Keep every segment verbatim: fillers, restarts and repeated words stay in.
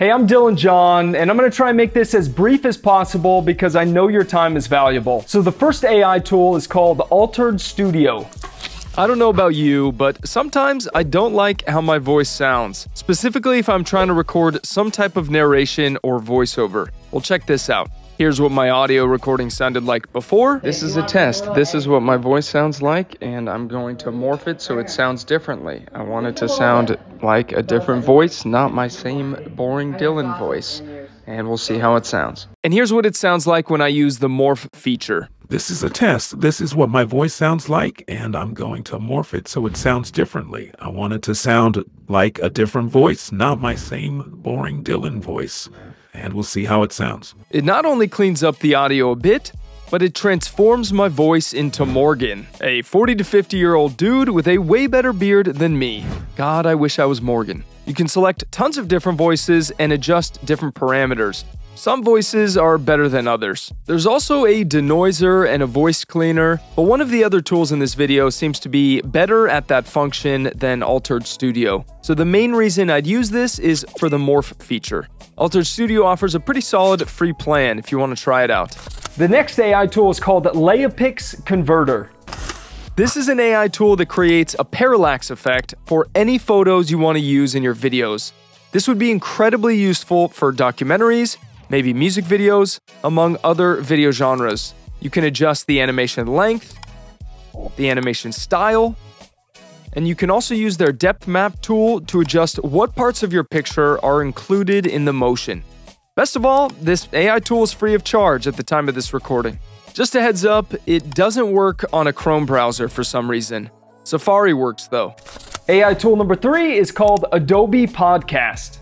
Hey, I'm Dylan John, and I'm gonna try and make this as brief as possible because I know your time is valuable. So the first A I tool is called Altered Studio. I don't know about you, but sometimes I don't like how my voice sounds, specifically if I'm trying to record some type of narration or voiceover. Well, check this out. Here's what my audio recording sounded like before. This is a test. This is what my voice sounds like, and I'm going to morph it so it sounds differently. I want it to sound like a different voice, not my same boring Dylan voice. And we'll see how it sounds. And here's what it sounds like when I use the morph feature. This is a test. This is what my voice sounds like, and I'm going to morph it so it sounds differently. I want it to sound like a different voice, not my same boring Dylan voice. And we'll see how it sounds. It not only cleans up the audio a bit, but it transforms my voice into Morgan, a forty to fifty year old dude with a way better beard than me. God, I wish I was Morgan. You can select tons of different voices and adjust different parameters. Some voices are better than others. There's also a denoiser and a voice cleaner, but one of the other tools in this video seems to be better at that function than Altered Studio. So the main reason I'd use this is for the morph feature. Altered Studio offers a pretty solid free plan if you want to try it out. The next A I tool is called LeiaPix Converter. This is an A I tool that creates a parallax effect for any photos you want to use in your videos. This would be incredibly useful for documentaries, maybe music videos, among other video genres. You can adjust the animation length, the animation style, and you can also use their depth map tool to adjust what parts of your picture are included in the motion. Best of all, this A I tool is free of charge at the time of this recording. Just a heads up, it doesn't work on a Chrome browser for some reason. Safari works though. A I tool number three is called Adobe Podcast.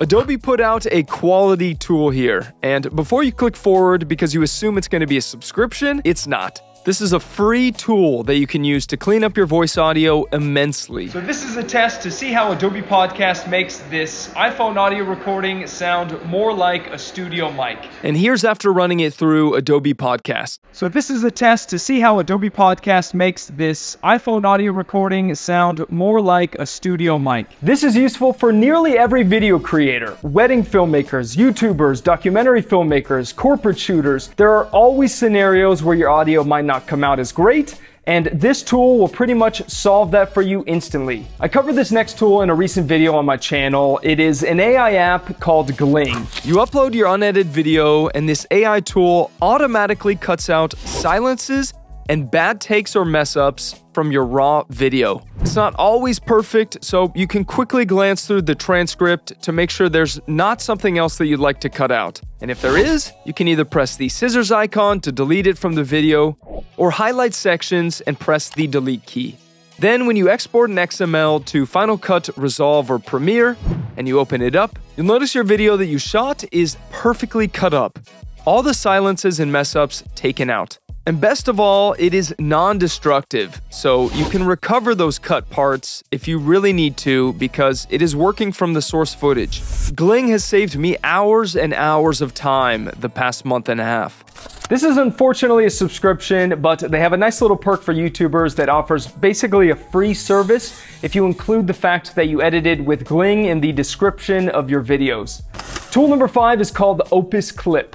Adobe put out a quality tool here, and before you click forward because you assume it's going to be a subscription, it's not. This is a free tool that you can use to clean up your voice audio immensely. So this is a test to see how Adobe Podcast makes this iPhone audio recording sound more like a studio mic. And here's after running it through Adobe Podcast. So this is a test to see how Adobe Podcast makes this iPhone audio recording sound more like a studio mic. This is useful for nearly every video creator. Wedding filmmakers, YouTubers, documentary filmmakers, corporate shooters. There are always scenarios where your audio might not come out as great, and this tool will pretty much solve that for you instantly. I covered this next tool in a recent video on my channel. It is an A I app called Gling. You upload your unedited video, and this A I tool automatically cuts out silences and bad takes or mess-ups from your raw video. It's not always perfect, so you can quickly glance through the transcript to make sure there's not something else that you'd like to cut out. And if there is, you can either press the scissors icon to delete it from the video, or highlight sections and press the delete key. Then when you export an X M L to Final Cut, Resolve, or Premiere, and you open it up, you'll notice your video that you shot is perfectly cut up. All the silences and mess-ups taken out. And best of all, it is non-destructive, so you can recover those cut parts if you really need to because it is working from the source footage. Gling has saved me hours and hours of time the past month and a half. This is unfortunately a subscription, but they have a nice little perk for YouTubers that offers basically a free service if you include the fact that you edited with Gling in the description of your videos. Tool number five is called Opus Clip.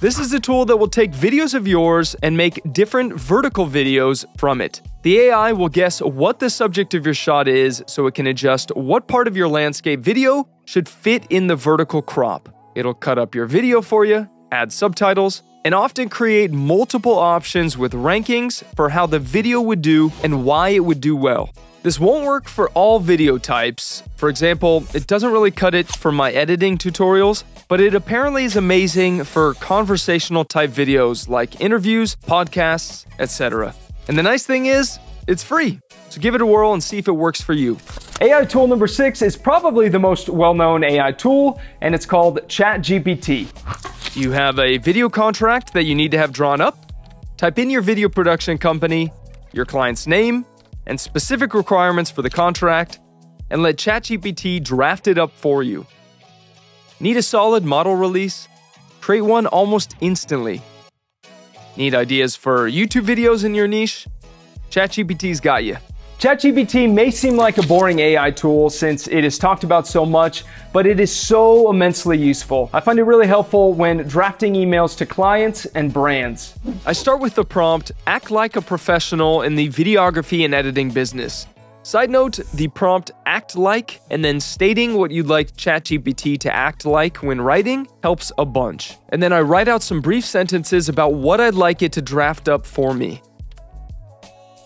This is a tool that will take videos of yours and make different vertical videos from it. The A I will guess what the subject of your shot is, so it can adjust what part of your landscape video should fit in the vertical crop. It'll cut up your video for you, add subtitles, and often create multiple options with rankings for how the video would do and why it would do well. This won't work for all video types. For example, it doesn't really cut it for my editing tutorials, but it apparently is amazing for conversational type videos like interviews, podcasts, et cetera. And the nice thing is, it's free. So give it a whirl and see if it works for you. A I tool number six is probably the most well-known A I tool, and it's called ChatGPT. You have a video contract that you need to have drawn up. Type in your video production company, your client's name, and specific requirements for the contract, and let ChatGPT draft it up for you. Need a solid model release? Create one almost instantly. Need ideas for YouTube videos in your niche? ChatGPT's got you. ChatGPT may seem like a boring A I tool since it is talked about so much, but it is so immensely useful. I find it really helpful when drafting emails to clients and brands. I start with the prompt, act like a professional in the videography and editing business. Side note, the prompt act like and then stating what you'd like ChatGPT to act like when writing helps a bunch. And then I write out some brief sentences about what I'd like it to draft up for me.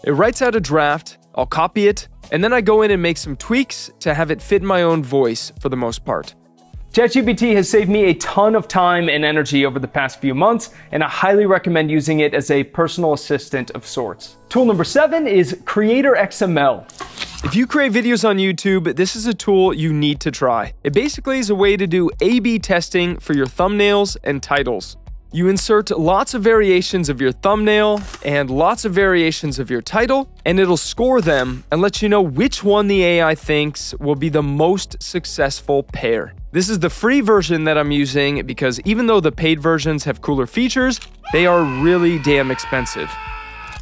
It writes out a draft, I'll copy it, and then I go in and make some tweaks to have it fit my own voice for the most part. ChatGPT has saved me a ton of time and energy over the past few months, and I highly recommend using it as a personal assistant of sorts. Tool number seven is Creator X M L. If you create videos on YouTube, this is a tool you need to try. It basically is a way to do A B testing for your thumbnails and titles. You insert lots of variations of your thumbnail and lots of variations of your title, and it'll score them and let you know which one the A I thinks will be the most successful pair. This is the free version that I'm using because even though the paid versions have cooler features, they are really damn expensive.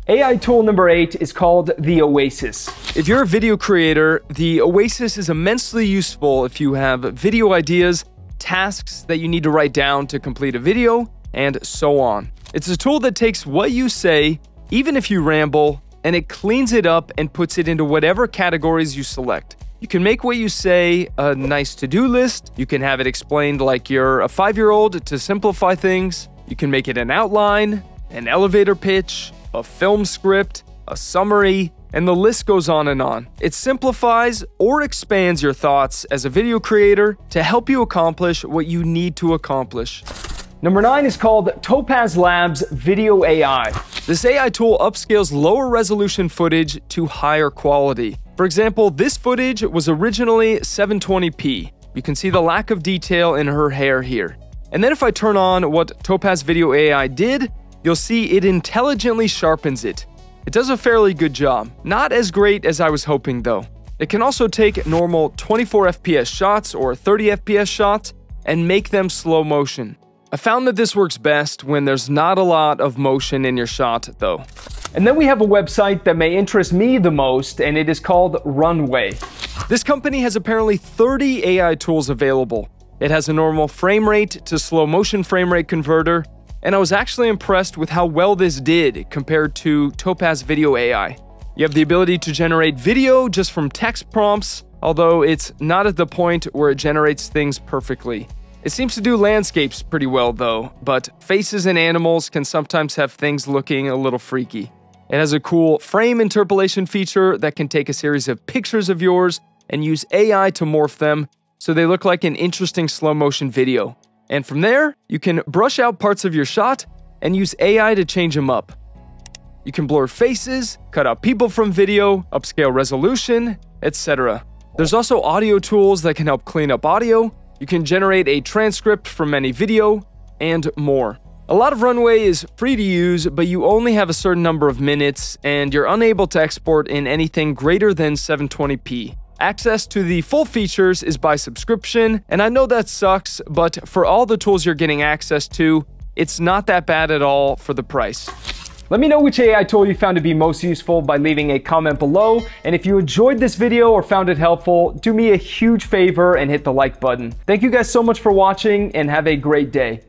A I tool number eight is called the Oasis. If you're a video creator, the Oasis is immensely useful if you have video ideas, tasks that you need to write down to complete a video, and so on. It's a tool that takes what you say, even if you ramble, and it cleans it up and puts it into whatever categories you select. You can make what you say a nice to-do list. You can have it explained like you're a five-year-old to simplify things. You can make it an outline, an elevator pitch, a film script, a summary, and the list goes on and on. It simplifies or expands your thoughts as a video creator to help you accomplish what you need to accomplish. Number nine is called Topaz Labs Video A I. This A I tool upscales lower resolution footage to higher quality. For example, this footage was originally seven twenty p. You can see the lack of detail in her hair here. And then if I turn on what Topaz Video A I did, you'll see it intelligently sharpens it. It does a fairly good job. Not as great as I was hoping though. It can also take normal twenty-four F P S shots or thirty F P S shots and make them slow motion. I found that this works best when there's not a lot of motion in your shot though. And then we have a website that may interest me the most, and it is called Runway. This company has apparently thirty A I tools available. It has a normal frame rate to slow motion frame rate converter, and I was actually impressed with how well this did compared to Topaz Video A I. You have the ability to generate video just from text prompts, although it's not at the point where it generates things perfectly. It seems to do landscapes pretty well though, but faces and animals can sometimes have things looking a little freaky. It has a cool frame interpolation feature that can take a series of pictures of yours and use A I to morph them so they look like an interesting slow motion video. And from there, you can brush out parts of your shot and use A I to change them up. You can blur faces, cut out people from video, upscale resolution, et cetera. There's also audio tools that can help clean up audio. You can generate a transcript from any video, and more. A lot of Runway is free to use, but you only have a certain number of minutes, and you're unable to export in anything greater than seven twenty p. Access to the full features is by subscription, and I know that sucks, but for all the tools you're getting access to, it's not that bad at all for the price. Let me know which A I tool you found to be most useful by leaving a comment below. And if you enjoyed this video or found it helpful, do me a huge favor and hit the like button. Thank you guys so much for watching and have a great day.